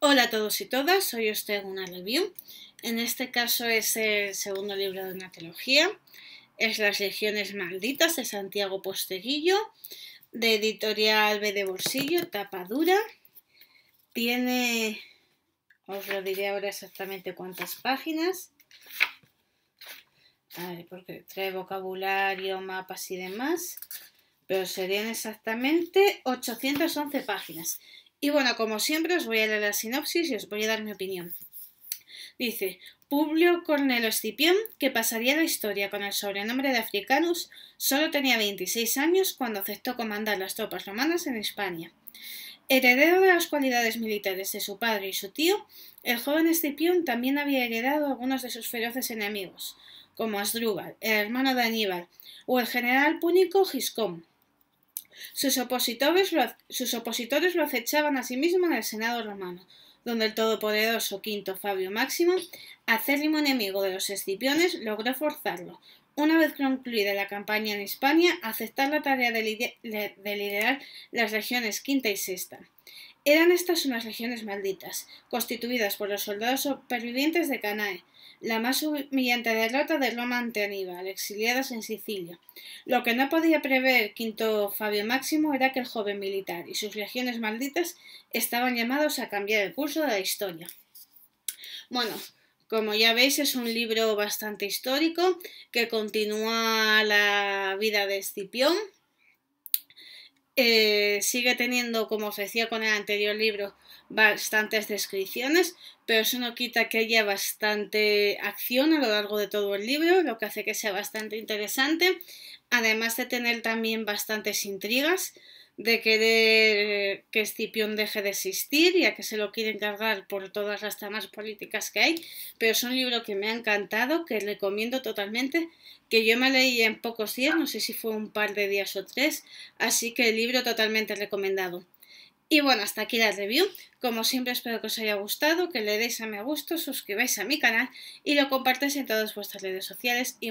Hola a todos y todas, hoy os traigo una review. En este caso es el segundo libro de una trilogía. Es Las Legiones Malditas de Santiago Posteguillo, de editorial B de Bolsillo, tapa dura. Tiene, os lo diré ahora exactamente cuántas páginas. A ver, porque trae vocabulario, mapas y demás. Pero serían exactamente 811 páginas. Y bueno, como siempre os voy a leer la sinopsis y os voy a dar mi opinión. Dice, Publio Cornelio Escipión, que pasaría la historia con el sobrenombre de Africanus, solo tenía 26 años cuando aceptó comandar las tropas romanas en Hispania. Heredero de las cualidades militares de su padre y su tío, el joven Escipión también había heredado algunos de sus feroces enemigos, como Asdrúbal, el hermano de Aníbal, o el general púnico Giscón. Sus opositores lo acechaban a sí mismo en el Senado romano, donde el todopoderoso Quinto Fabio Máximo, acérrimo enemigo de los Escipiones, logró forzarlo, una vez concluida la campaña en Hispania, a aceptar la tarea de liderar las legiones quinta y sexta. Eran estas unas legiones malditas, constituidas por los soldados supervivientes de Canae, la más humillante derrota de Roma ante Aníbal, exiliadas en Sicilia. Lo que no podía prever Quinto Fabio Máximo era que el joven militar y sus legiones malditas estaban llamados a cambiar el curso de la historia. Bueno, como ya veis, es un libro bastante histórico que continúa la vida de Escipión. Sigue teniendo, como os decía con el anterior libro, bastantes descripciones, pero eso no quita que haya bastante acción a lo largo de todo el libro, lo que hace que sea bastante interesante, además de tener también bastantes intrigas de querer que Escipión deje de existir, ya que se lo quieren cargar por todas las tramas políticas que hay, pero es un libro que me ha encantado, que recomiendo totalmente, que yo me leí en pocos días, no sé si fue un par de días o tres, así que el libro totalmente recomendado. Y bueno, hasta aquí la review. Como siempre espero que os haya gustado, que le deis a me gusta, suscribáis a mi canal y lo compartáis en todas vuestras redes sociales y